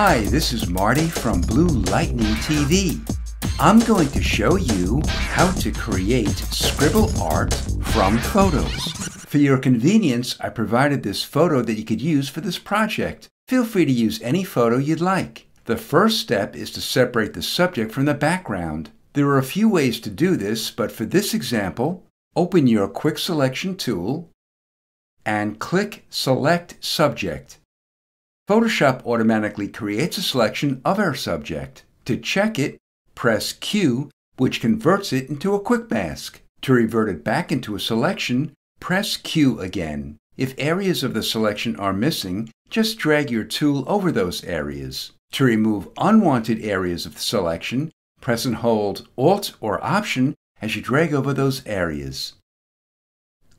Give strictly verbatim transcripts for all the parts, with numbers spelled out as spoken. Hi, this is Marty from Blue Lightning T V. I'm going to show you how to create scribble art from photos. For your convenience, I provided this photo that you could use for this project. Feel free to use any photo you'd like. The first step is to separate the subject from the background. There are a few ways to do this, but for this example, open your Quick Selection tool and click Select Subject. Photoshop automatically creates a selection of our subject. To check it, press Q, which converts it into a quick mask. To revert it back into a selection, press Q again. If areas of the selection are missing, just drag your tool over those areas. To remove unwanted areas of the selection, press and hold Alt or Option as you drag over those areas.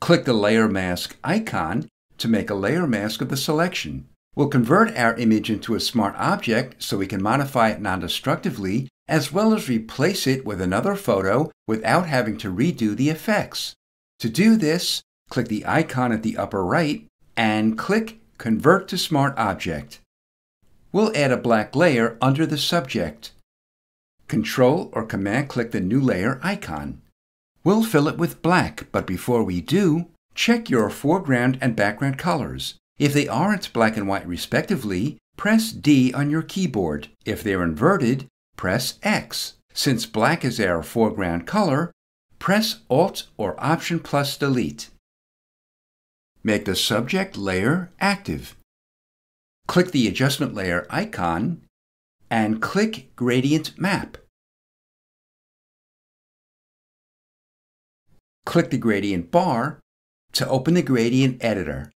Click the Layer Mask icon to make a layer mask of the selection. We'll convert our image into a smart object so we can modify it non-destructively, as well as replace it with another photo without having to redo the effects. To do this, click the icon at the upper right and click Convert to Smart Object. We'll add a black layer under the subject. Control or Command click the new layer icon. We'll fill it with black, but before we do, check your foreground and background colors. If they aren't black and white respectively, press D on your keyboard. If they're inverted, press X. Since black is our foreground color, press Alt or Option plus Delete. Make the subject layer active. Click the adjustment layer icon and click Gradient Map. Click the gradient bar to open the gradient editor.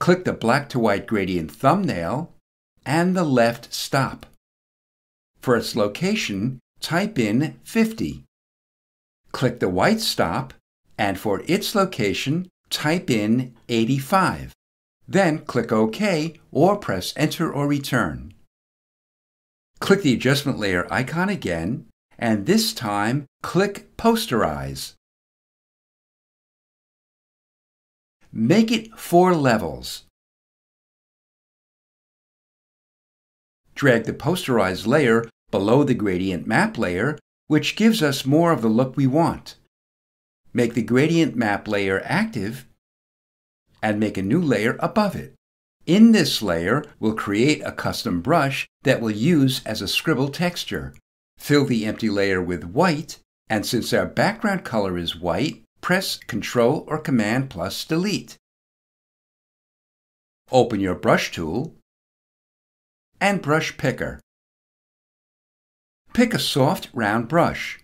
Click the black to white gradient thumbnail and the left stop. For its location, type in fifty. Click the white stop, and for its location, type in eighty-five. Then click OK or press Enter or Return. Click the adjustment layer icon again, and this time click Posterize. Make it four levels. Drag the posterized layer below the gradient map layer, which gives us more of the look we want. Make the gradient map layer active and make a new layer above it. In this layer, we'll create a custom brush that we'll use as a scribble texture. Fill the empty layer with white, and since our background color is white, press Control or Command plus Delete. Open your brush tool and brush picker. Pick a soft round brush.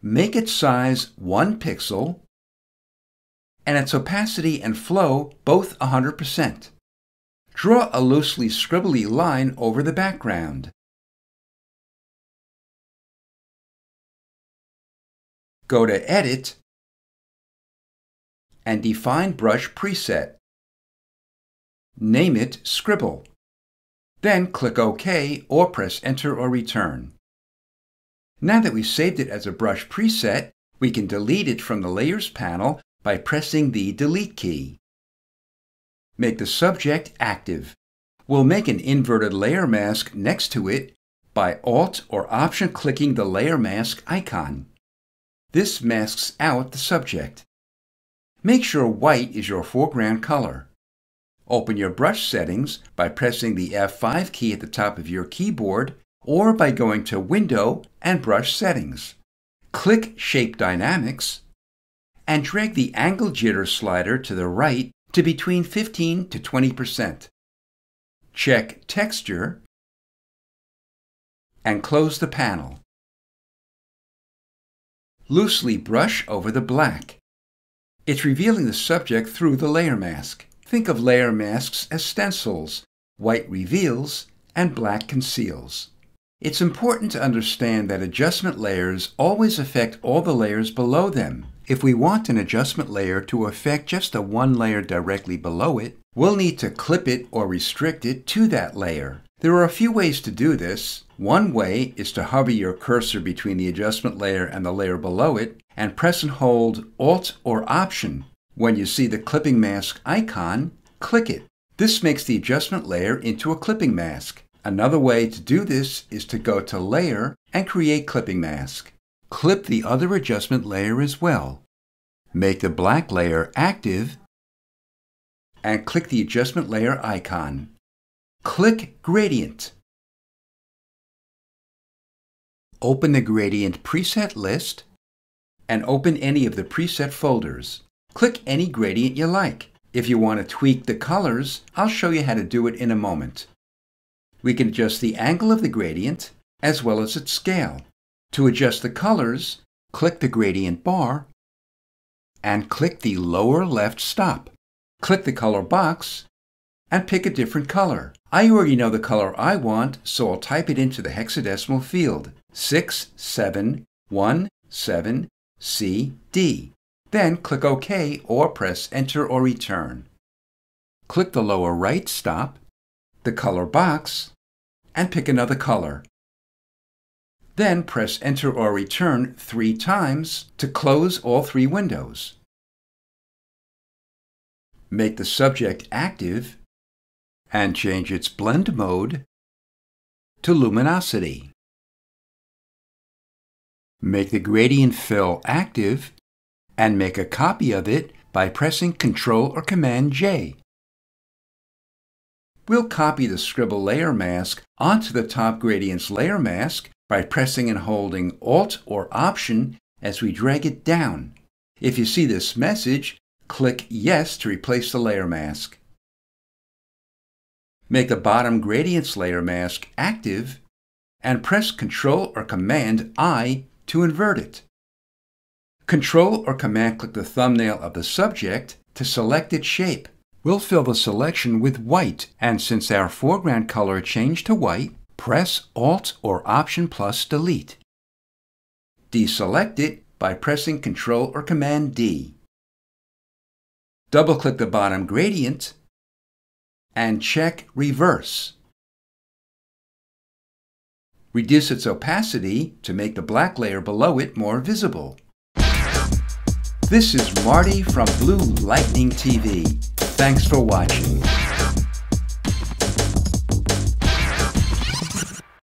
Make its size one pixel and its opacity and flow both one hundred percent. Draw a loosely scribbly line over the background. Go to Edit and define Brush Preset. Name it Scribble. Then click OK or press Enter or Return. Now that we've saved it as a brush preset, we can delete it from the Layers panel by pressing the Delete key. Make the subject active. We'll make an inverted layer mask next to it by Alt or Option clicking the Layer Mask icon. This masks out the subject. Make sure white is your foreground color. Open your brush settings by pressing the F five key at the top of your keyboard or by going to Window and Brush Settings. Click Shape Dynamics and drag the Angle Jitter slider to the right to between fifteen to twenty percent. Check Texture and close the panel. Loosely brush over the black. It's revealing the subject through the layer mask. Think of layer masks as stencils. White reveals and black conceals. It's important to understand that adjustment layers always affect all the layers below them. If we want an adjustment layer to affect just the one layer directly below it, we'll need to clip it or restrict it to that layer. There are a few ways to do this. One way is to hover your cursor between the adjustment layer and the layer below it and press and hold Alt or Option. When you see the clipping mask icon, click it. This makes the adjustment layer into a clipping mask. Another way to do this is to go to Layer and create Clipping Mask. Clip the other adjustment layer as well. Make the black layer active and click the adjustment layer icon. Click Gradient. Open the Gradient preset list and open any of the preset folders. Click any gradient you like. If you want to tweak the colors, I'll show you how to do it in a moment. We can adjust the angle of the gradient as well as its scale. To adjust the colors, click the gradient bar and click the lower left stop. Click the color box and pick a different color. I already know the color I want, so I'll type it into the hexadecimal field. six seven one seven C D. Then click OK or press Enter or Return. Click the lower right stop, the color box, and pick another color. Then press Enter or Return three times to close all three windows. Make the subject active and change its blend mode to luminosity. Make the gradient fill active and make a copy of it by pressing Ctrl or Command J. We'll copy the Scribble layer mask onto the top gradient's layer mask by pressing and holding Alt or Option as we drag it down. If you see this message, click Yes to replace the layer mask. Make the bottom gradient's layer mask active and press Ctrl or Command I to invert it. Ctrl or Command click the thumbnail of the subject to select its shape. We'll fill the selection with white, and since our foreground color changed to white, press Alt or Option plus Delete. Deselect it by pressing Ctrl or Command D. Double-click the bottom gradient and check Reverse. Reduce its opacity to make the black layer below it more visible. This is Marty from Blue Lightning T V. Thanks for watching.